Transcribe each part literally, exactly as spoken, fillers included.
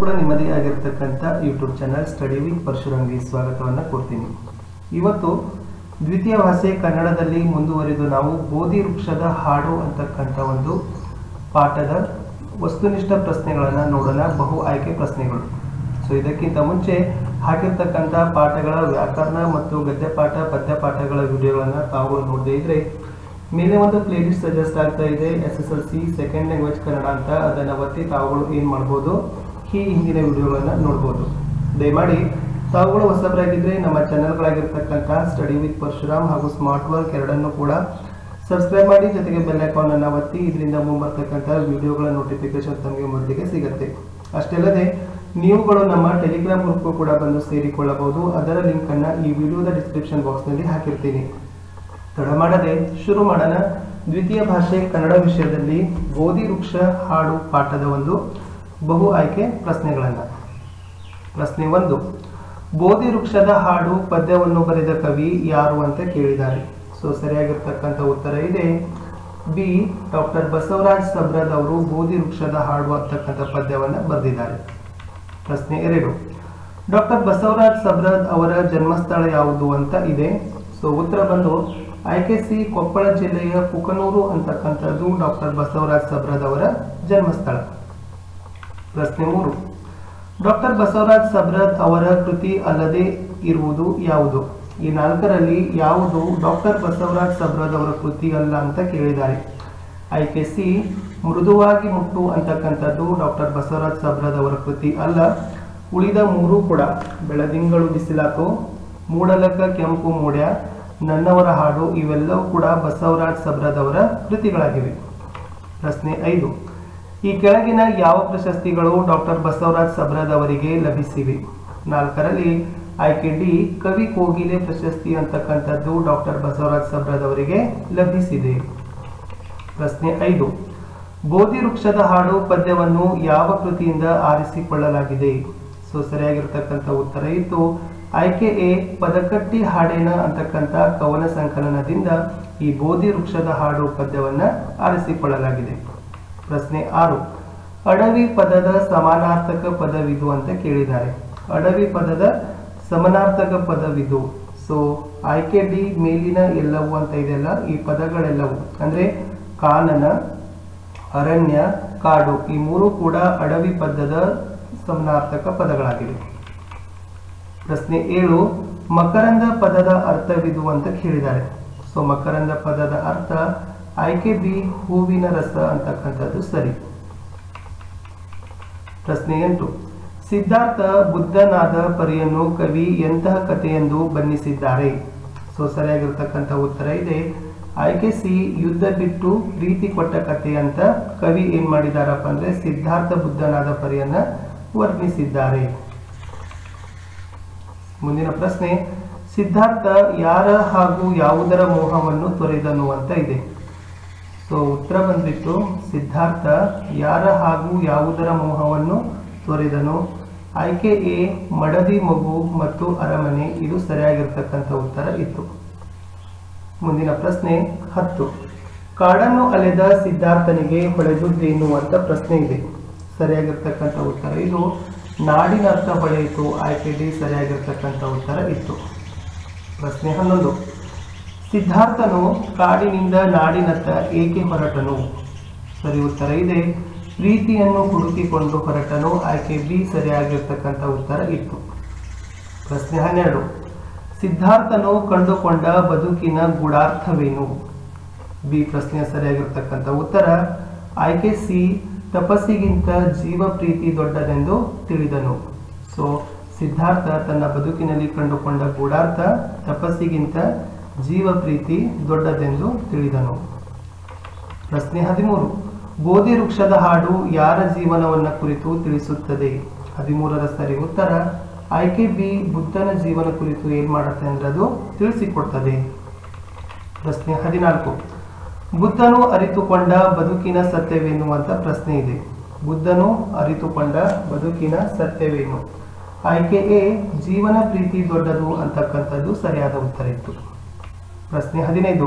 ಕೂಡ ನಿಮ್ಮದೇ ಆಗಿರತಕ್ಕಂತ ಯೂಟ್ಯೂಬ್ ಚಾನೆಲ್ ಸ್ಟಡಿ ವಿತ್ ಪರಶುರಾಮ್ಗೆ ಸ್ವಾಗತವನ್ನ ಕೊಡ್ತೀನಿ। ಇವತ್ತು ದ್ವಿತೀಯ ಭಾಷೆ ಕನ್ನಡದಲ್ಲಿ ಮುಂದುವರಿದು ನಾವು ಬೋಧಿ ವೃಕ್ಷದ ಹಾಡು ಅಂತಕ್ಕಂತ ಒಂದು ಪಾಠದ ವಸ್ತುನಿಷ್ಠ ಪ್ರಶ್ನೆಗಳನ್ನು ನೋಡೋಣ, ಬಹು ಆಯ್ಕೆ ಪ್ರಶ್ನೆಗಳು। ಸೊ ಇದಕ್ಕಿಂತ ಮುಂಚೆ ಹಾಕಿರತಕ್ಕಂತ ಪಾಠಗಳ ವ್ಯಾಕರಣ ಮತ್ತು ಗದ್ಯಪಾಠ ಪದ್ಯಪಾಠಗಳ ವಿಡಿಯೋಗಳನ್ನು ತಾವು ನೋಡದೇ ಇದ್ರೆ मेले वो प्ले लिस्ट सजेस्ट आगता है S S L C second language Kannada अंत अदान ओत्ति तावुगळु एनु माडबहुदु ही हिंदिन विडियोगळन्न नोडबहुदु। दयमाडि तावुगळु होसबरागिद्रे नम्म चैनल गळागिरतक्कंत स्टडी विथ परशुराम हागू स्मार्ट वर्क एरडन्नु कूड सब्सक्राइब माडि जोतेगे बेल आइकान अन्न ओत्ति इदरिंद मुंबे बरतक्कंत विडियोगळ नोटिफिकेशन तमगे मोदलिगे सिगुत्ते। अष्टेल्लदे नीवुगळु नम्म टेलिग्राम ग्रूप्गू कूड बंदु सेरिकोळ्ळबहुदु। अदर लिंक अन्न ई विडियोद डिस्क्रिप्शन बॉक्स नल्लि हाकिर्तीनि। ತಡಮಾಡದೆ ಶುರು ಮಾಡೋಣ। ದ್ವಿತೀಯ ಭಾಷೆ ಕನ್ನಡ ವಿಷಯದಲ್ಲಿ ಬೋಧಿ ವೃಕ್ಷ ಹಾಡು ಪಾಠದ ಒಂದು ಬಹು ಆಯ್ಕೆ ಪ್ರಶ್ನೆಗಳನ್ನು। ಪ್ರಶ್ನೆ ಒಂದು, ಬೋಧಿ ವೃಕ್ಷದ ಹಾಡು ಪದ್ಯವನ್ನು ಬರೆದ ಕವಿ ಯಾರು ಅಂತ ಕೇಳಿದ್ದಾರೆ। ಸೊ ಸರಿಯಾಗಿರ್ತಕ್ಕಂಥ ಉತ್ತರ ಇದೆ ಬಿ, ಡಾಕ್ಟರ್ ಬಸವರಾಜ್ ಸಬರದ್ ಅವರು ಬೋಧಿ ವೃಕ್ಷದ ಹಾಡು ಅಂತಕ್ಕಂಥ ಪದ್ಯವನ್ನು ಬರೆದಿದ್ದಾರೆ। ಪ್ರಶ್ನೆ ಎರಡು, ಡಾಕ್ಟರ್ ಬಸವರಾಜ್ ಸಬರದ್ ಅವರ ಜನ್ಮಸ್ಥಳ ಯಾವುದು ಅಂತ ಇದೆ। ಸೊ ಉತ್ತರ ಬಂದು ಆಯ್ಕೆ ಸಿ, ಕೊಪ್ಪಳ ಜಿಲ್ಲೆಯ ಕುಕನೂರು ಅಂತಕ್ಕಂಥದ್ದು ಡಾಕ್ಟರ್ ಬಸವರಾಜ್ ಸಬರದ್ ಅವರ ಜನ್ಮಸ್ಥಳ। ಪ್ರಶ್ನೆ ಮೂರು, ಡಾಕ್ಟರ್ ಬಸವರಾಜ್ ಸಬರದ್ ಅವರ ಕೃತಿ ಅಲ್ಲದೆ ಇರುವುದು ಯಾವುದು? ಈ ನಾಲ್ಕರಲ್ಲಿ ಯಾವುದು ಡಾಕ್ಟರ್ ಬಸವರಾಜ್ ಸಬರದ್ ಅವರ ಕೃತಿ ಅಲ್ಲ ಅಂತ ಕೇಳಿದ್ದಾರೆ। ಆಯ್ಕೆ ಸಿ, ಮೃದುವಾಗಿ ಮುಟ್ಟು ಅಂತಕ್ಕಂಥದ್ದು ಡಾಕ್ಟರ್ ಬಸವರಾಜ್ ಸಬರದ್ ಅವರ ಕೃತಿ ಅಲ್ಲ। ಉಳಿದ ಮೂರು ಕೂಡ ಬೆಳದಿಂಗಳು ಬಿಸಿಲಾಕು, ಮೂಡಲಕ ಕೆಂಪು ಮೂಡ್ಯ, ನನ್ನವರ ಹಾಡು ಇವೆಲ್ಲವೂ ಕೂಡ ಬಸವರಾಜ್ ಸಬರದ್ ಅವರ ಕೃತಿಗಳಾಗಿವೆ। ಪ್ರಶ್ನೆ ಐದು, ಈ ಕೆಳಗಿನ ಯಾವ ಪ್ರಶಸ್ತಿಗಳು ಡಾಕ್ಟರ್ ಬಸವರಾಜ್ ಸಬರದ್ ಅವರಿಗೆ ಲಭಿಸಿವೆ? ನಾಲ್ಕರಲ್ಲಿ ಆಯ್ಕೆ ಡಿ, ಕವಿ ಕೋಗಿಲೆ ಪ್ರಶಸ್ತಿ ಅಂತಕ್ಕಂಥದ್ದು ಡಾಕ್ಟರ್ ಬಸವರಾಜ್ ಸಬರದ್ ಅವರಿಗೆ ಲಭಿಸಿದೆ। ಪ್ರಶ್ನೆ ಐದು, ಬೋಧಿ ವೃಕ್ಷದ ಹಾಡು ಪದ್ಯವನ್ನು ಯಾವ ಕೃತಿಯಿಂದ ಆರಿಸಿಕೊಳ್ಳಲಾಗಿದೆ? ಸೊ ಸರಿಯಾಗಿರ್ತಕ್ಕಂಥ ಉತ್ತರ ಇತ್ತು ಆಯ್ಕೆ ಎ, ಪದಕಟ್ಟಿ ಹಾಡೇನ ಅಂತಕ್ಕಂಥ ಕವನ ಸಂಕಲನದಿಂದ ಈ ಬೋಧಿ ವೃಕ್ಷದ ಹಾಡು ಪದ್ಯವನ್ನು ಆರಿಸಿಕೊಳ್ಳಲಾಗಿದೆ। ಪ್ರಶ್ನೆ ಆರು, ಅಡವಿ ಪದದ ಸಮಾನಾರ್ಥಕ ಪದವಿದು ಅಂತ ಕೇಳಿದ್ದಾರೆ। ಅಡವಿ ಪದದ ಸಮಾನಾರ್ಥಕ ಪದವಿದು, ಸೊ ಆಯ್ಕೆ ಡಿ, ಮೇಲಿನ ಎಲ್ಲವೂ ಅಂತ ಇದೆಲ್ಲ ಈ ಪದಗಳೆಲ್ಲವೂ ಅಂದರೆ ಕಾನನ, ಅರಣ್ಯ, ಕಾಡು ಈ ಮೂರು ಕೂಡ ಅಡವಿ ಪದದ ಸಮಾನಾರ್ಥಕ ಪದಗಳಾಗಿವೆ। ಪ್ರಶ್ನೆ ಏಳು, ಮಕರಂದ ಪದದ ಅರ್ಥವಿದು ಅಂತ ಕೇಳಿದ್ದಾರೆ। ಸೊ ಮಕರಂದ ಪದದ ಅರ್ಥ ಆಯ್ಕೆ ಬಿ, ಹೂವಿನ ರಸ ಅಂತಕ್ಕಂಥದ್ದು ಸರಿ। ಪ್ರಶ್ನೆ ಎಂಟು, ಸಿದ್ಧಾರ್ಥ ಬುದ್ಧನಾದ ಪರಿಯನ್ನು ಕವಿ ಎಂತಹ ಕಥೆಯೆಂದು ಬಣ್ಣಿಸಿದ್ದಾರೆ? ಸೊ ಸರಿಯಾಗಿರ್ತಕ್ಕಂಥ ಉತ್ತರ ಇದೆ ಆಯ್ಕೆ ಸಿ, ಯುದ್ಧ ಬಿಟ್ಟು ಪ್ರೀತಿ ಕೊಟ್ಟ ಕಥೆ ಅಂತ ಕವಿ ಏನ್ ಮಾಡಿದಾರಪ್ಪ ಅಂದ್ರೆ ಸಿದ್ಧಾರ್ಥ ಬುದ್ಧನಾದ ಪರಿಯನ್ನ ವರ್ಣಿಸಿದ್ದಾರೆ। ಮುಂದಿನ ಪ್ರಶ್ನೆ, ಸಿದ್ಧಾರ್ಥ ಯಾರ ಹಾಗೂ ಯಾವುದರ ಮೋಹವನ್ನು ತೊರೆದನು ಅಂತ ಇದೆ। ಸೊ ಉತ್ತರ ಬಂದ್ಬಿಟ್ಟು ಸಿದ್ಧಾರ್ಥ ಯಾರ ಹಾಗೂ ಯಾವುದರ ಮೋಹವನ್ನು ತೊರೆದನು, ಆಯ್ಕೆ ಎ, ಮಡದಿ ಮಗು ಮತ್ತು ಅರಮನೆ ಇದು ಸರಿಯಾಗಿರ್ತಕ್ಕಂಥ ಉತ್ತರ ಇತ್ತು। ಮುಂದಿನ ಪ್ರಶ್ನೆ ಹತ್ತು, ಕಾಡನ್ನು ಅಲೆದ ಸಿದ್ಧಾರ್ಥನಿಗೆ ಹೊಳೆದುದ್ದೇನು ಅಂತ ಪ್ರಶ್ನೆ ಇದೆ। ಸರಿಯಾಗಿರ್ತಕ್ಕಂಥ ಉತ್ತರ ಇದು ನಾಡಿನ ಅರ್ಥ ಪಡೆಯಿತು, ಆಯ್ಕೆ ಡಿ ಸರಿಯಾಗಿರ್ತಕ್ಕಂಥ ಉತ್ತರ ಇತ್ತು। ಪ್ರಶ್ನೆ ಹನ್ನೊಂದು, ಸಿದ್ಧಾರ್ಥನು ಕಾಡಿನಿಂದ ನಾಡಿನತ್ತ ಏಕೆ ಹೊರಟನು? ಸರಿ ಉತ್ತರ ಇದೆ ಪ್ರೀತಿಯನ್ನು ಹುಡುಕಿಕೊಂಡು ಹೊರಟನು, ಆಯ್ಕೆ ಬಿ ಸರಿಯಾಗಿರ್ತಕ್ಕಂಥ ಉತ್ತರ ಇತ್ತು। ಪ್ರಶ್ನೆ ಹನ್ನೆರಡು, ಸಿದ್ಧಾರ್ಥನು ಕಂಡುಕೊಂಡ ಬದುಕಿನ ಗೂಢಾರ್ಥವೇನು? ಬಿ ಪ್ರಶ್ನೆ ಸರಿಯಾಗಿರ್ತಕ್ಕಂಥ ಉತ್ತರ ಆಯ್ಕೆ ಸಿ, ತಪಸ್ಸಿಗಿಂತ ಜೀವ ಪ್ರೀತಿ ದೊಡ್ಡದೆಂದು ತಿಳಿದನು। ಸೊ ಸಿದ್ಧಾರ್ಥ ತನ್ನ ಬದುಕಿನಲ್ಲಿ ಕಂಡುಕೊಂಡ ಗೂಢಾರ್ಥ ತಪಸ್ಸಿಗಿಂತ ಜೀವ ಪ್ರೀತಿ ದೊಡ್ಡದೆಂದು ತಿಳಿದನು। ಪ್ರಶ್ನೆ ಹದಿಮೂರು, ಬೋಧಿ ವೃಕ್ಷದ ಹಾಡು ಯಾರ ಜೀವನವನ್ನು ಕುರಿತು ತಿಳಿಸುತ್ತದೆ? ಹದಿಮೂರರ ಸರಿ ಉತ್ತರ ಆಯ್ಕೆ ಬಿ, ಬುದ್ಧನ ಜೀವನ ಕುರಿತು ಏನ್ ಮಾಡುತ್ತೆ ಅಂದ್ರೆ ಅದು ತಿಳಿಸಿಕೊಡ್ತದೆ। ಪ್ರಶ್ನೆ ಹದಿನಾಲ್ಕು, ಬುದ್ಧನು ಅರಿತುಕೊಂಡ ಬದುಕಿನ ಸತ್ಯವೇನು ಅಂತ ಪ್ರಶ್ನೆ ಇದೆ। ಬುದ್ಧನು ಅರಿತುಕೊಂಡ ಬದುಕಿನ ಸತ್ಯವೇನು, ಆಯ್ಕೆ ಎ, ಜೀವನ ಪ್ರೀತಿ ದೊಡ್ಡದು ಅಂತಕ್ಕಂಥದ್ದು ಸರಿಯಾದ ಉತ್ತರ ಇತ್ತು। ಪ್ರಶ್ನೆ ಹದಿನೈದು,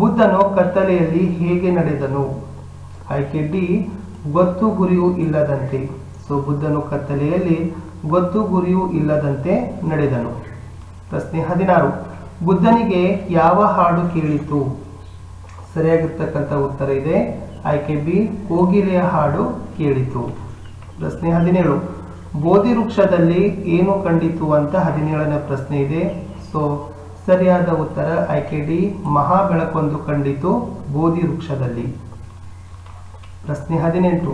ಬುದ್ಧನು ಕತ್ತಲೆಯಲ್ಲಿ ಹೇಗೆ ನಡೆದನು? ಆಯ್ಕೆ ಡಿ, ಗೊತ್ತು ಗುರಿಯೂ ಇಲ್ಲದಂತೆ। ಸೊ ಬುದ್ಧನು ಕತ್ತಲೆಯಲ್ಲಿ ಗೊತ್ತು ಗುರಿಯೂ ಇಲ್ಲದಂತೆ ನಡೆದನು. ಪ್ರಶ್ನೆ ಹದಿನಾರು, ಬುದ್ಧನಿಗೆ ಯಾವ ಹಾಡು ಕೇಳಿತು? ಸರಿಯಾಗಿರ್ತಕ್ಕಂಥ ಉತ್ತರ ಇದೆ ಆಯ್ಕೆ ಬಿ, ಕೋಗಿಲೆಯ ಹಾಡು ಕೇಳಿತು. ಪ್ರಶ್ನೆ ಹದಿನೇಳು, ಬೋಧಿ ವೃಕ್ಷದಲ್ಲಿ ಏನು ಕಂಡಿತು ಅಂತ ಹದಿನೇಳನೇ ಪ್ರಶ್ನೆ ಇದೆ. ಸೊ ಸರಿಯಾದ ಉತ್ತರ ಆಯ್ಕೆ ಡಿ, ಮಹಾ ಬೆಳಕೊಂದು ಕಂಡಿತು ಬೋಧಿ ವೃಕ್ಷದಲ್ಲಿ. ಪ್ರಶ್ನೆ ಹದಿನೆಂಟು,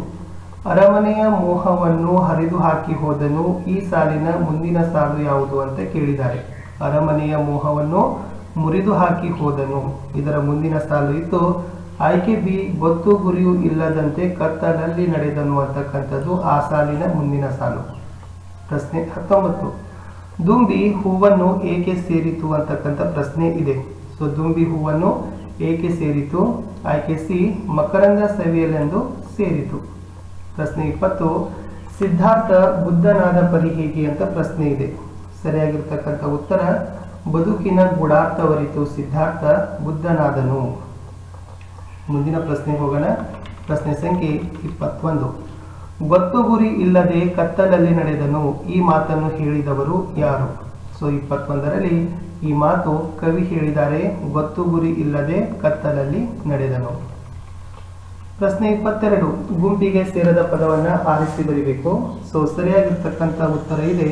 ಅರಮನೆಯ ಮೋಹವನ್ನು ಹರಿದು ಹಾಕಿ ಹೋದನು ಈ ಸಾಲಿನ ಮುಂದಿನ ಸಾಲು ಯಾವುದು ಅಂತ ಕೇಳಿದ್ದಾರೆ. ಅರಮನೆಯ ಮೋಹವನ್ನು ಮುರಿದು ಹಾಕಿ ಹೋದನು ಇದರ ಮುಂದಿನ ಸಾಲು ಇತ್ತು ಆಯ್ಕೆ ಬಿ, ಗೊತ್ತು ಗುರಿಯೂ ಇಲ್ಲದಂತೆ ಕತ್ತಲಲ್ಲಿ ನಡೆದನು ಅಂತಕ್ಕಂಥದ್ದು ಆ ಸಾಲಿನ ಮುಂದಿನ ಸಾಲು. ಪ್ರಶ್ನೆ ಹತ್ತೊಂಬತ್ತು, ದುಂಬಿ ಹೂವನ್ನು ಏಕೆ ಸೇರಿತು ಅಂತಕ್ಕಂಥ ಪ್ರಶ್ನೆ ಇದೆ. ಸೊ ದುಂಬಿ ಹೂವನ್ನು ಏಕೆ ಸೇರಿತು ಆಯ್ಕೆ ಸಿ, ಮಕರಂದ ಸವಿಯಲೆಂದು ಸೇರಿತು. ಪ್ರಶ್ನೆ ಇಪ್ಪತ್ತು, ಸಿದ್ಧಾರ್ಥ ಬುದ್ಧನಾದ ಪರಿ ಹೇಗೆ ಅಂತ ಪ್ರಶ್ನೆ ಇದೆ. ಸರಿಯಾಗಿರ್ತಕ್ಕಂಥ ಉತ್ತರ ಬದುಕಿನ ಗುಡಾರ್ಥವರಿತು ಸಿದ್ಧಾರ್ಥ ಬುದ್ಧನಾದನು. ಮುಂದಿನ ಪ್ರಶ್ನೆ ಹೋಗೋಣ. ಪ್ರಶ್ನೆ ಸಂಖ್ಯೆ ಇಪ್ಪತ್ತೊಂದು, ಗೊತ್ತು ಗುರಿ ಇಲ್ಲದೆ ಕತ್ತಲಲ್ಲಿ ನಡೆದನು ಈ ಮಾತನ್ನು ಹೇಳಿದವರು ಯಾರು? ಸೊ ಇಪ್ಪತ್ತೊಂದರಲ್ಲಿ ಈ ಮಾತು ಕವಿ ಹೇಳಿದ್ದಾರೆ, ಗೊತ್ತು ಗುರಿ ಇಲ್ಲದೆ ಕತ್ತಲಲ್ಲಿ ನಡೆದನು. ಪ್ರಶ್ನೆ ಇಪ್ಪತ್ತೆರಡು, ಗುಂಪಿಗೆ ಸೇರದ ಪದವನ್ನು ಆರಿಸಿ ಬರಿಬೇಕು. ಸೊ ಸರಿಯಾಗಿರ್ತಕ್ಕಂಥ ಉತ್ತರ ಇದೆ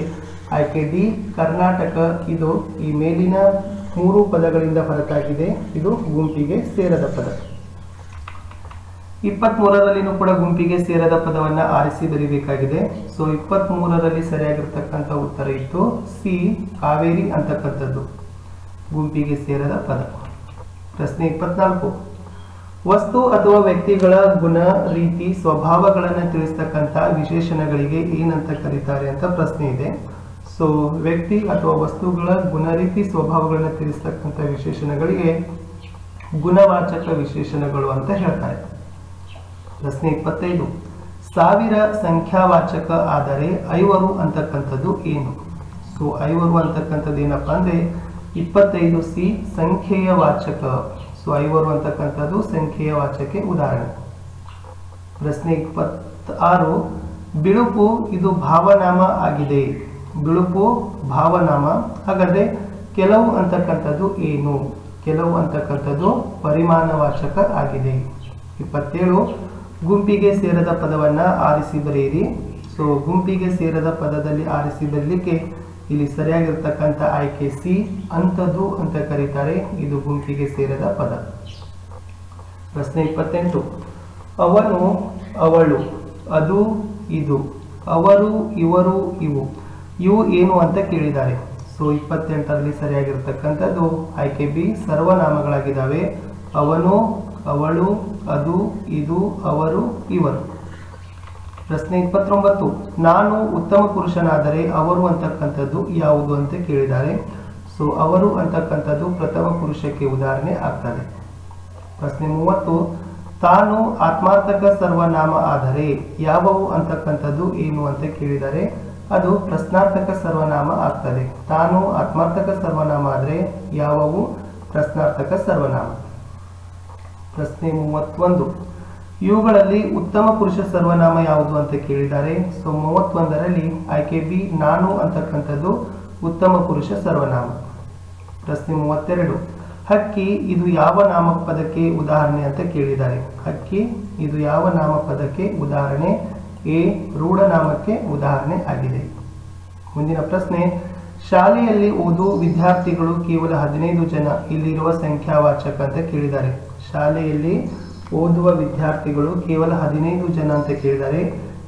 ಆಯ್ಕೆ ಡಿ, ಕರ್ನಾಟಕ. ಇದು ಈ ಮೇಲಿನ ಮೂರು ಪದಗಳಿಂದ ಹೊರತಾಗಿದೆ, ಇದು ಗುಂಪಿಗೆ ಸೇರದ ಪದ. ಇಪ್ಪತ್ತ್ ಮೂರರಲ್ಲಿನೂ ಕೂಡ ಗುಂಪಿಗೆ ಸೇರದ ಪದವನ್ನು ಆರಿಸಿ ಬರೀಬೇಕಾಗಿದೆ. ಸೊ ಇಪ್ಪತ್ತ್ ಮೂರರಲ್ಲಿ ಸರಿಯಾಗಿರ್ತಕ್ಕಂಥ ಉತ್ತರ ಇತ್ತು ಸಿ, ಕಾವೇರಿ ಅಂತಕ್ಕಂಥದ್ದು ಗುಂಪಿಗೆ ಸೇರದ ಪದ. ಪ್ರಶ್ನೆ ಇಪ್ಪತ್ನಾಲ್ಕು, ವಸ್ತು ಅಥವಾ ವ್ಯಕ್ತಿಗಳ ಗುಣ, ರೀತಿ, ಸ್ವಭಾವಗಳನ್ನು ತಿಳಿಸ್ತಕ್ಕಂಥ ವಿಶೇಷಣಗಳಿಗೆ ಏನಂತ ಕರೀತಾರೆ ಅಂತ ಪ್ರಶ್ನೆ ಇದೆ. ಸೊ ವ್ಯಕ್ತಿ ಅಥವಾ ವಸ್ತುಗಳ ಗುಣ, ರೀತಿ, ಸ್ವಭಾವಗಳನ್ನು ತಿಳಿಸ್ತಕ್ಕಂಥ ವಿಶೇಷಣಗಳಿಗೆ ಗುಣವಾಚಕ ವಿಶೇಷಣಗಳು ಅಂತ ಹೇಳ್ತಾರೆ. ಪ್ರಶ್ನೆ ಇಪ್ಪತ್ತೈದು, ಸಾವಿರ ಸಂಖ್ಯಾವಾಚಕ ಆದರೆ ಐವರು ಅಂತಕ್ಕಂಥದ್ದು ಏನು? ಸೊ ಐವರು ಅಂತಕ್ಕಂಥದ್ದು ಏನಪ್ಪ ಅಂದರೆ ಇಪ್ಪತ್ತೈದು ಸಿ, ಸಂಖ್ಯೆಯ ವಾಚಕ. ಸೊ ಐವರು ಅಂತಕ್ಕಂಥದ್ದು ಸಂಖ್ಯೆಯ ವಾಚಕ್ಕೆ ಉದಾಹರಣೆ. ಪ್ರಶ್ನೆ ಇಪ್ಪತ್ತಾರು, ಬಿಳುಪು ಇದು ಭಾವನಾಮ ಆಗಿದೆ. ಬಿಳುಪು ಭಾವನಾಮ, ಹಾಗಾದರೆ ಕೆಲವು ಅಂತಕ್ಕಂಥದ್ದು ಏನು? ಕೆಲವು ಅಂತಕ್ಕಂಥದ್ದು ಪರಿಮಾಣವಾಚಕ ಆಗಿದೆ. ಇಪ್ಪತ್ತೇಳು, ಗುಂಪಿಗೆ ಸೇರದ ಪದವನ್ನು ಆರಿಸಿ ಬರೆಯಿರಿ. ಸೊ ಗುಂಪಿಗೆ ಸೇರದ ಪದದಲ್ಲಿ ಆರಿಸಿ ಬರಲಿಕ್ಕೆ ಇಲ್ಲಿ ಸರಿಯಾಗಿರ್ತಕ್ಕಂಥ ಆಯ್ಕೆ ಸಿ, ಅಂಥದ್ದು ಅಂತ ಕರೀತಾರೆ, ಇದು ಗುಂಪಿಗೆ ಸೇರದ ಪದ. ಪ್ರಶ್ನೆ ಇಪ್ಪತ್ತೆಂಟು, ಅವನು, ಅವಳು, ಅದು, ಇದು, ಅವರು, ಇವರು, ಇವು ಇವು ಏನು ಅಂತ ಕೇಳಿದ್ದಾರೆ. ಸೊ ಇಪ್ಪತ್ತೆಂಟರಲ್ಲಿ ಸರಿಯಾಗಿರ್ತಕ್ಕಂಥದ್ದು ಆಯ್ಕೆ ಬಿ, ಸರ್ವನಾಮಗಳಾಗಿದ್ದಾವೆ. ಅವನು, ಅವಳು, ಅದು, ಇದು, ಅವರು, ಇವರು. ಪ್ರಶ್ನೆ ಇಪ್ಪತ್ತೊಂಬತ್ತು, ನಾನು ಉತ್ತಮ ಪುರುಷನಾದರೆ ಅವರು ಅಂತಕ್ಕಂಥದ್ದು ಯಾವುದು ಅಂತ ಕೇಳಿದ್ದಾರೆ. ಸೊ ಅವರು ಅಂತಕ್ಕಂಥದ್ದು ಪ್ರಥಮ ಪುರುಷಕ್ಕೆ ಉದಾಹರಣೆ ಆಗ್ತದೆ. ಪ್ರಶ್ನೆ ಮೂವತ್ತು, ತಾನು ಆತ್ಮಾರ್ಥಕ ಸರ್ವನಾಮ ಆದರೆ ಯಾವುವು ಅಂತಕ್ಕಂಥದ್ದು ಏನು ಅಂತ ಕೇಳಿದ್ದಾರೆ. ಅದು ಪ್ರಶ್ನಾರ್ಥಕ ಸರ್ವನಾಮ ಆಗ್ತದೆ. ತಾನು ಆತ್ಮಾರ್ಥಕ ಸರ್ವನಾಮ ಆದರೆ ಯಾವುವು ಪ್ರಶ್ನಾರ್ಥಕ ಸರ್ವನಾಮ. ಪ್ರಶ್ನೆ ಮೂವತ್ತೊಂದು, ಇವುಗಳಲ್ಲಿ ಉತ್ತಮ ಪುರುಷ ಸರ್ವನಾಮ ಯಾವುದು ಅಂತ ಕೇಳಿದ್ದಾರೆ. ಸೊ ಮೂವತ್ತೊಂದರಲ್ಲಿ ಆಯ್ಕೆ ಬಿ, ನಾನು ಅಂತಕ್ಕಂಥದ್ದು ಉತ್ತಮ ಪುರುಷ ಸರ್ವನಾಮ. ಪ್ರಶ್ನೆ ಮೂವತ್ತೆರಡು, ಹಕ್ಕಿ ಇದು ಯಾವ ನಾಮಪದಕ್ಕೆ ಉದಾಹರಣೆ ಅಂತ ಕೇಳಿದ್ದಾರೆ. ಹಕ್ಕಿ ಇದು ಯಾವ ನಾಮಪದಕ್ಕೆ ಉದಾಹರಣೆ? ಎ, ರೂಢನಾಮಕ್ಕೆ ಉದಾಹರಣೆ ಆಗಿದೆ. ಮುಂದಿನ ಪ್ರಶ್ನೆ, ಶಾಲೆಯಲ್ಲಿ ಓದು ವಿದ್ಯಾರ್ಥಿಗಳು ಕೇವಲ ಹದಿನೈದು ಜನ, ಇಲ್ಲಿರುವ ಸಂಖ್ಯಾವಾಚಕ ಅಂತ ಕೇಳಿದ್ದಾರೆ. ಶಾಲೆಯಲ್ಲಿ ಓದುವ ವಿದ್ಯಾರ್ಥಿಗಳು ಕೇವಲ ಹದಿನೈದು ಜನ ಅಂತ ಕೇಳಿದ್ದಾರೆ.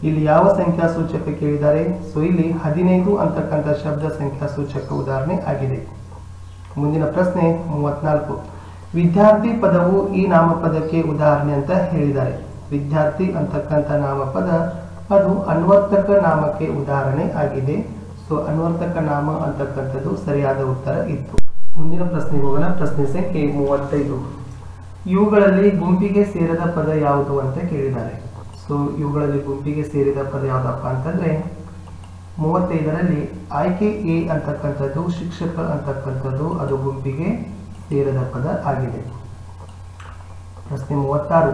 ಇಲ್ಲಿ ಯಾವ ಸಂಖ್ಯಾ ಸೂಚಕ ಕೇಳಿದ್ದಾರೆ? ಸೊ ಇಲ್ಲಿ ಹದಿನೈದು ಅಂತಕ್ಕಂಥ ಶಬ್ದ ಸಂಖ್ಯಾ ಸೂಚಕ ಉದಾಹರಣೆ ಆಗಿದೆ. ಮುಂದಿನ ಪ್ರಶ್ನೆ ಮೂವತ್ನಾಲ್ಕು, ವಿದ್ಯಾರ್ಥಿ ಪದವು ಈ ನಾಮಪದಕ್ಕೆ ಉದಾಹರಣೆ ಅಂತ ಹೇಳಿದ್ದಾರೆ. ವಿದ್ಯಾರ್ಥಿ ಅಂತಕ್ಕಂಥ ನಾಮಪದ ಅದು ಅನ್ವರ್ತಕ ನಾಮಕ್ಕೆ ಉದಾಹರಣೆ ಆಗಿದೆ. ಸೊ ಅನ್ವರ್ತಕ ನಾಮ ಅಂತಕ್ಕಂಥದ್ದು ಸರಿಯಾದ ಉತ್ತರ ಇತ್ತು. ಮುಂದಿನ ಪ್ರಶ್ನೆ ಹೋಗೋಣ. ಪ್ರಶ್ನೆ ಸಂಖ್ಯೆ ಮೂವತ್ತೈದು, ಇವುಗಳಲ್ಲಿ ಗುಂಪಿಗೆ ಸೇರದ ಪದ ಯಾವುದು ಅಂತ ಕೇಳಿದ್ದಾರೆ. ಸೊ ಇವುಗಳಲ್ಲಿ ಗುಂಪಿಗೆ ಸೇರಿದ ಪದ ಯಾವುದಪ್ಪ ಅಂತಂದರೆ ಮೂವತ್ತೈದರಲ್ಲಿ ಆಯ್ಕೆ ಎ ಅಂತಕ್ಕಂಥದ್ದು ಶಿಕ್ಷಕ ಅಂತಕ್ಕಂಥದ್ದು ಅದು ಗುಂಪಿಗೆ ಸೇರದ ಪದ ಆಗಿದೆ. ಪ್ರಶ್ನೆ ಮೂವತ್ತಾರು,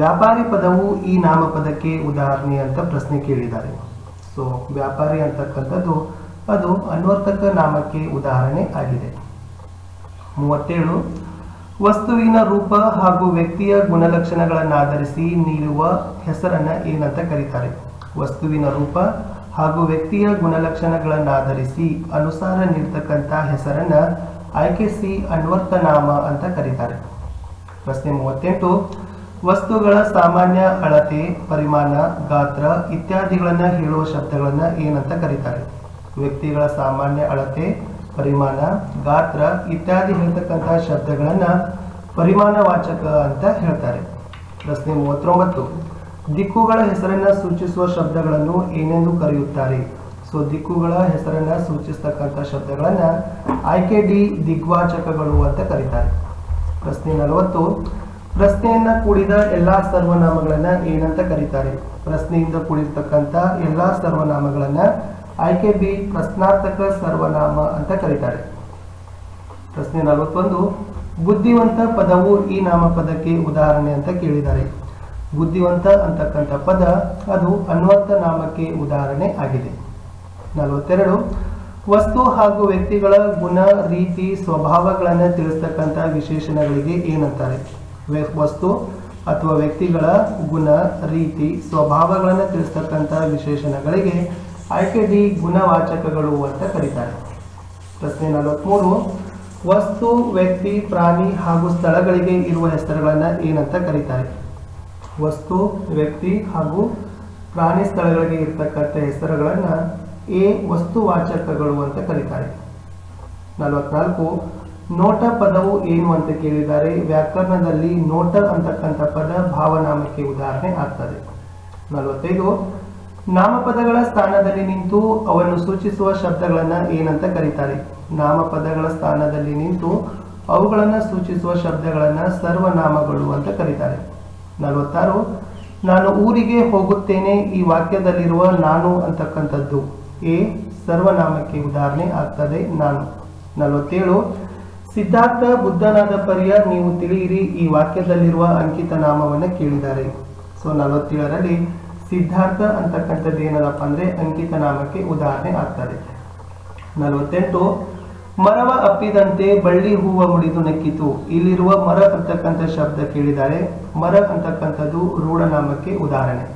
ವ್ಯಾಪಾರಿ ಪದವು ಈ ನಾಮಪದಕ್ಕೆ ಉದಾಹರಣೆ ಅಂತ ಪ್ರಶ್ನೆ ಕೇಳಿದ್ದಾರೆ. ಸೋ ವ್ಯಾಪಾರಿ ಅಂತಕ್ಕಂತದ್ದು ಅದು ಅನ್ವರ್ಥಕ ನಾಮಕ್ಕೆ ಉದಾಹರಣೆ ಆಗಿದೆ. ಮೂವತ್ತೇಳು ವಸ್ತುವಿನ ರೂಪ ಹಾಗೂ ವ್ಯಕ್ತಿಯ ಗುಣಲಕ್ಷಣಗಳನ್ನು ಆಧರಿಸಿ ನೀಡುವ ಹೆಸರನ್ನು ಏನಂತ ಕರೀತಾರೆ? ವಸ್ತುವಿನ ರೂಪ ಹಾಗೂ ವ್ಯಕ್ತಿಯ ಗುಣಲಕ್ಷಣಗಳನ್ನು ಆಧರಿಸಿ ಅನುಸಾರ ನೀಡತಕ್ಕಂತ ಹೆಸರನ್ನು ಆಯ್ಕೆಸಿ ಅನ್ವರ್ಥ ನಾಮ ಅಂತ ಕರೀತಾರೆ. ಪ್ರಶ್ನೆ ಮೂವತ್ತೆಂಟು ವಸ್ತುಗಳ ಸಾಮಾನ್ಯ ಅಳತೆ, ಪರಿಮಾಣ, ಗಾತ್ರ ಇತ್ಯಾದಿಗಳನ್ನು ಹೇಳುವ ಶಬ್ದಗಳನ್ನು ಏನಂತ ಕರೀತಾರೆ? ವ್ಯಕ್ತಿಗಳ ಸಾಮಾನ್ಯ ಅಳತೆ, ಪರಿಮಾಣ, ಗಾತ್ರ ಇತ್ಯಾದಿ ಹೇಳ್ತಕ್ಕಂತಹ ಶಬ್ದಗಳನ್ನು ಪರಿಮಾಣವಾಚಕ ಅಂತ ಹೇಳ್ತಾರೆ. ಪ್ರಶ್ನೆ ಮೂವತ್ತೊಂಬತ್ತು ದಿಕ್ಕುಗಳ ಹೆಸರನ್ನು ಸೂಚಿಸುವ ಶಬ್ದಗಳನ್ನು ಏನೆಂದು ಕರೆಯುತ್ತಾರೆ? ಸೊ ದಿಕ್ಕುಗಳ ಹೆಸರನ್ನು ಸೂಚಿಸತಕ್ಕಂಥ ಶಬ್ದಗಳನ್ನು ಆಯ್ಕೆ ಡಿ ದಿಗ್ವಾಚಕಗಳು ಅಂತ ಕರೀತಾರೆ. ಪ್ರಶ್ನೆ ನಲವತ್ತು ಪ್ರಶ್ನೆಯನ್ನ ಕೂಡಿದ ಎಲ್ಲಾ ಸರ್ವನಾಮಗಳನ್ನ ಏನಂತ ಕರೀತಾರೆ? ಪ್ರಶ್ನೆಯಿಂದ ಕೂಡಿರ್ತಕ್ಕಂಥ ಎಲ್ಲಾ ಸರ್ವನಾಮಗಳನ್ನ ಆಯ್ಕೆ ಬಿ ಪ್ರಶ್ನಾರ್ಥಕ ಸರ್ವನಾಮ ಅಂತ ಕರೀತಾರೆ. ಪ್ರಶ್ನೆ ನಲವತ್ತೊಂದು ಬುದ್ಧಿವಂತ ಪದವು ಈ ನಾಮಪದಕ್ಕೆ ಉದಾಹರಣೆ ಅಂತ ಕೇಳಿದ್ದಾರೆ. ಬುದ್ಧಿವಂತ ಅಂತಕ್ಕಂಥ ಪದ ಅದು ಅನ್ವರ್ಥ ನಾಮಕ್ಕೆ ಉದಾಹರಣೆ ಆಗಿದೆ. ನಲವತ್ತೆರಡು ವಸ್ತು ಹಾಗೂ ವ್ಯಕ್ತಿಗಳ ಗುಣ, ರೀತಿ, ಸ್ವಭಾವಗಳನ್ನು ತಿಳಿಸ್ತಕ್ಕಂಥ ವಿಶೇಷಣಗಳಿಗೆ ಏನಂತಾರೆ? ವಸ್ತು ಅಥವಾ ವ್ಯಕ್ತಿಗಳ ಗುಣ, ರೀತಿ, ಸ್ವಭಾವಗಳನ್ನು ತಿಳಿಸ್ತಕ್ಕಂಥ ವಿಶೇಷಣಗಳಿಗೆ ಆಯ್ಕೆ ಡಿ ಗುಣವಾಚಕಗಳು ಅಂತ ಕರೀತಾರೆ. ಪ್ರಶ್ನೆ ನಲವತ್ತ್ಮೂರು ವಸ್ತು, ವ್ಯಕ್ತಿ, ಪ್ರಾಣಿ ಹಾಗೂ ಸ್ಥಳಗಳಿಗೆ ಇರುವ ಹೆಸರುಗಳನ್ನು ಏನಂತ ಕರೀತಾರೆ? ವಸ್ತು, ವ್ಯಕ್ತಿ ಹಾಗೂ ಪ್ರಾಣಿ, ಸ್ಥಳಗಳಿಗೆ ಇರ್ತಕ್ಕಂಥ ಹೆಸರುಗಳನ್ನು ಎ ವಸ್ತುವಾಚಕಗಳು ಅಂತ ಕರೀತಾರೆ. ನಲವತ್ನಾಲ್ಕು ನೋಟ ಪದವು ಏನು ಅಂತ ಕೇಳಿದ್ದಾರೆ. ವ್ಯಾಕರಣದಲ್ಲಿ ನೋಟ ಅಂತಕ್ಕಂಥ ಪದ ಭಾವನಾಮಕ್ಕೆ ಉದಾಹರಣೆ ಆಗ್ತದೆ. ನಲವತ್ತೈದು ನಾಮಪದಗಳ ಸ್ಥಾನದಲ್ಲಿ ನಿಂತು ಅವನ್ನು ಸೂಚಿಸುವ ಶಬ್ದಗಳನ್ನು ಏನಂತ ಕರೀತಾರೆ? ನಾಮಪದಗಳ ಸ್ಥಾನದಲ್ಲಿ ನಿಂತು ಅವುಗಳನ್ನು ಸೂಚಿಸುವ ಶಬ್ದಗಳನ್ನು ಸರ್ವನಾಮಗಳು ಅಂತ ಕರೀತಾರೆ. ನಲವತ್ತಾರು ನಾನು ಊರಿಗೆ ಹೋಗುತ್ತೇನೆ ಈ ವಾಕ್ಯದಲ್ಲಿರುವ ನಾನು ಅಂತಕ್ಕಂಥದ್ದು ಎ ಸರ್ವನಾಮಕ್ಕೆ ಉದಾಹರಣೆ ಆಗ್ತದೆ ನಾನು. ನಲವತ್ತೇಳು ಸಿದ್ಧಾರ್ಥ ಬುದ್ಧನಾದ ಪರ್ಯ ನೀವು ತಿಳಿಯಿರಿ ಈ ವಾಕ್ಯದಲ್ಲಿರುವ ಅಂಕಿತ ನಾಮವನ್ನು ಕೇಳಿದ್ದಾರೆ. ಸೊ ನಲವತ್ತೇಳರಲ್ಲಿ ಸಿದ್ಧಾರ್ಥ ಅಂತಕ್ಕಂಥದ್ದು ಏನದಪ್ಪ ಅಂದರೆ ಅಂಕಿತ ನಾಮಕ್ಕೆ ಉದಾಹರಣೆ ಆಗ್ತದೆ. ನಲವತ್ತೆಂಟು ಮರವ ಅಪ್ಪಿದಂತೆ ಬಳ್ಳಿ ಹೂವ ಮುಡಿದು ನಕ್ಕಿತು. ಇಲ್ಲಿರುವ ಮರ ಅಂತಕ್ಕಂಥ ಶಬ್ದ ಕೇಳಿದ್ದಾರೆ. ಮರ ಅಂತಕ್ಕಂಥದ್ದು ರೂಢನಾಮಕ್ಕೆ ಉದಾಹರಣೆ.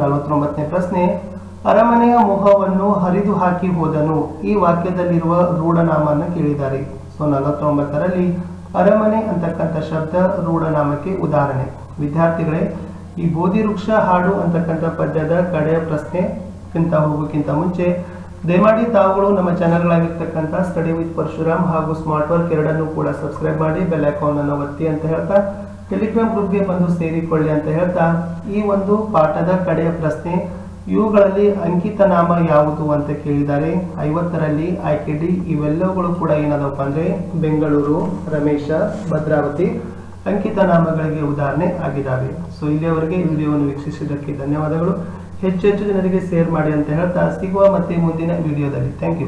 ನಲವತ್ತೊಂಬತ್ತನೇ ಪ್ರಶ್ನೆ ಅರಮನೆಯ ಮೊಹವನ್ನು ಹರಿದು ಹಾಕಿ ಹೋದನು ಈ ವಾಕ್ಯದಲ್ಲಿರುವ ರೂಢನಾಮವನ್ನು ಕೇಳಿದ್ದಾರೆ. ಸೊ ನಲವತ್ತೊಂಬತ್ತರಲ್ಲಿ ಅರಮನೆ ಅಂತಕ್ಕಂಥ ಶಬ್ದ ರೂಢನಾಮಕ್ಕೆ ಉದಾಹರಣೆ. ವಿದ್ಯಾರ್ಥಿಗಳೇ, ಈ ಬೋಧಿವೃಕ್ಷ ಹಾಡು ಅಂತಕ್ಕಂಥ ಪದ್ಯದ ಕಡೆಯ ಪ್ರಶ್ನೆ ಕಿಂತ ಹೋಗೋಕ್ಕಿಂತ ಮುಂಚೆ ದಯಮಾಡಿ ತಾವುಗಳು ನಮ್ಮ ಚಾನೆಲ್ಗಳಾಗಿರ್ತಕ್ಕಂಥ ಸ್ಟಡಿ ವಿತ್ ಪರಶುರಾಮ್ ಹಾಗೂ ಸ್ಮಾರ್ಟ್ ವರ್ಕ್ ಎರಡನ್ನೂ ಕೂಡ ಸಬ್ಸ್ಕ್ರೈಬ್ ಮಾಡಿ ಬೆಲ್ ಐಕಾನ್ ಅನ್ನು ಒತ್ತಿ ಅಂತ ಹೇಳ್ತಾ ಟೆಲಿಗ್ರಾಮ್ ಗ್ರೂಪ್ಗೆ ಬಂದು ಸೇರಿಕೊಳ್ಳಿ ಅಂತ ಹೇಳ್ತಾ ಈ ಒಂದು ಪಾಠದ ಕಡೆಯ ಪ್ರಶ್ನೆ ಇವುಗಳಲ್ಲಿ ಅಂಕಿತ ನಾಮ ಯಾವುದು ಅಂತ ಕೇಳಿದ್ದಾರೆ. ಐವತ್ತರಲ್ಲಿ ಆಯ್ಕೆ ಡಿ ಇವೆಲ್ಲವುಗಳು ಕೂಡ ಏನದಪ್ಪ ಅಂದರೆ ಬೆಂಗಳೂರು, ರಮೇಶ, ಭದ್ರಾವತಿ ಅಂಕಿತ ನಾಮಗಳಿಗೆ ಉದಾಹರಣೆ ಆಗಿದ್ದಾವೆ. ಸೊ ಇಲ್ಲಿಯವರೆಗೆ ವಿಡಿಯೋವನ್ನು ವೀಕ್ಷಿಸಿದ್ದಕ್ಕೆ ಧನ್ಯವಾದಗಳು. ಹೆಚ್ಚು ಹೆಚ್ಚು ಜನರಿಗೆ ಶೇರ್ ಮಾಡಿ ಅಂತ ಹೇಳ್ತಾ ಸಿಗುವ ಮತ್ತೆ ಮುಂದಿನ ವಿಡಿಯೋದಲ್ಲಿ. Thank you.